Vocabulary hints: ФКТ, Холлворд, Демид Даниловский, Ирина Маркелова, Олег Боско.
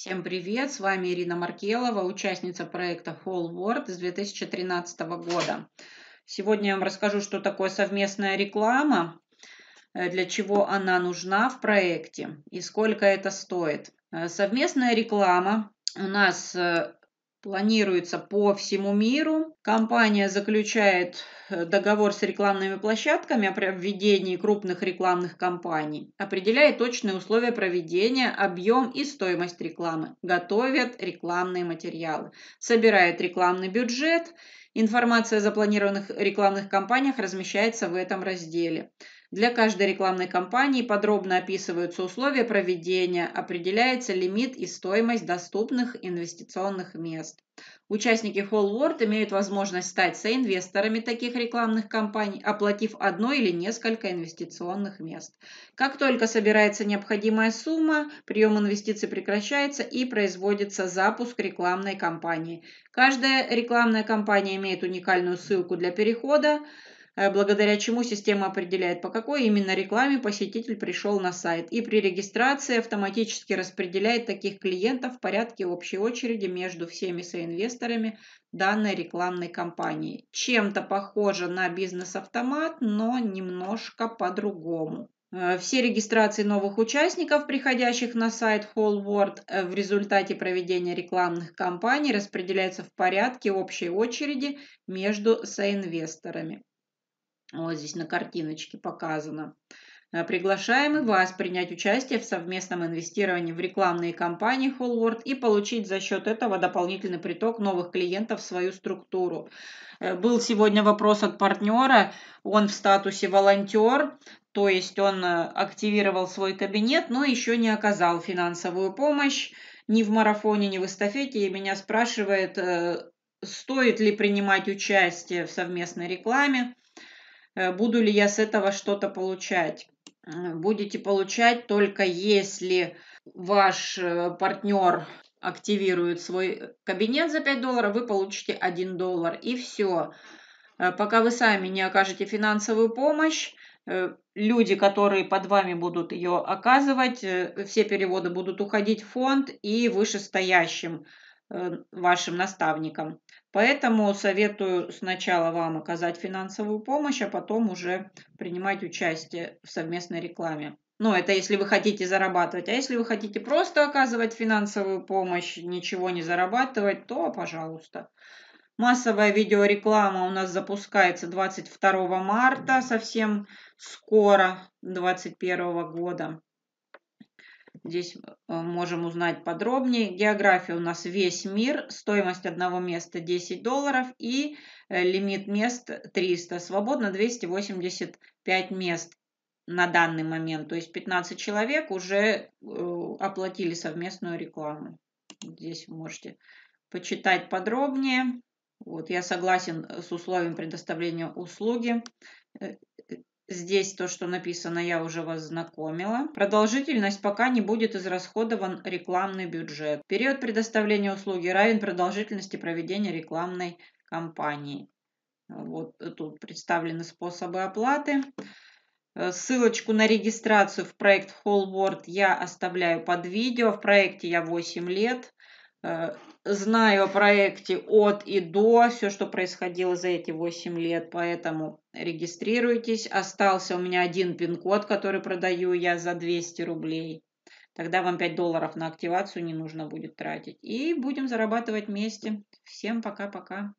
Всем привет! С вами Ирина Маркелова, участница проекта Холлворд с 2013 года. Сегодня я вам расскажу, что такое совместная реклама, для чего она нужна в проекте и сколько это стоит. Совместная реклама у нас планируется по всему миру. Компания заключает договор с рекламными площадками о проведении крупных рекламных кампаний, определяет точные условия проведения, объем и стоимость рекламы, готовят рекламные материалы, собирает рекламный бюджет, информация о запланированных рекламных кампаниях размещается в этом разделе. Для каждой рекламной кампании подробно описываются условия проведения, определяется лимит и стоимость доступных инвестиционных мест. Участники Холлворд имеют возможность стать соинвесторами таких рекламных кампаний, оплатив одно или несколько инвестиционных мест. Как только собирается необходимая сумма, прием инвестиций прекращается и производится запуск рекламной кампании. Каждая рекламная кампания имеет уникальную ссылку для перехода, благодаря чему система определяет, по какой именно рекламе посетитель пришел на сайт. И при регистрации автоматически распределяет таких клиентов в порядке общей очереди между всеми соинвесторами данной рекламной кампании. Чем-то похоже на бизнес-автомат, но немножко по-другому. Все регистрации новых участников, приходящих на сайт Холлворд, в результате проведения рекламных кампаний распределяются в порядке общей очереди между соинвесторами. Вот здесь на картиночке показано. Приглашаем и вас принять участие в совместном инвестировании в рекламные кампании Холлворд и получить за счет этого дополнительный приток новых клиентов в свою структуру. Был сегодня вопрос от партнера, он в статусе волонтер, то есть он активировал свой кабинет, но еще не оказал финансовую помощь ни в марафоне, ни в эстафете, и меня спрашивает, стоит ли принимать участие в совместной рекламе. Буду ли я с этого что-то получать? Будете получать только если ваш партнер активирует свой кабинет за $5, вы получите $1 и все. Пока вы сами не окажете финансовую помощь, люди, которые под вами будут ее оказывать, все переводы будут уходить в фонд и вышестоящим вашим наставникам. Поэтому советую сначала вам оказать финансовую помощь, а потом уже принимать участие в совместной рекламе. Ну, это если вы хотите зарабатывать. А если вы хотите просто оказывать финансовую помощь, ничего не зарабатывать, то, пожалуйста. Массовая видеореклама у нас запускается 22 марта, совсем скоро, 2021 года. Здесь можем узнать подробнее. География у нас весь мир, стоимость одного места $10 и лимит мест 300. Свободно 285 мест на данный момент. То есть 15 человек уже оплатили совместную рекламу. Здесь вы можете почитать подробнее. Вот, я согласен с условием предоставления услуги. Здесь то, что написано, я уже вас знакомила. Продолжительность, пока не будет израсходован рекламный бюджет. Период предоставления услуги равен продолжительности проведения рекламной кампании. Вот тут представлены способы оплаты. Ссылочку на регистрацию в проект Холлворд я оставляю под видео. В проекте я 8 лет. Знаю о проекте от и до, все, что происходило за эти 8 лет, поэтому регистрируйтесь. Остался у меня один пин-код, который продаю я за 200 рублей. Тогда вам $5 на активацию не нужно будет тратить. И будем зарабатывать вместе. Всем пока-пока.